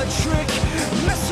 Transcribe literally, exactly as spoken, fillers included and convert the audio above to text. another trick. Miss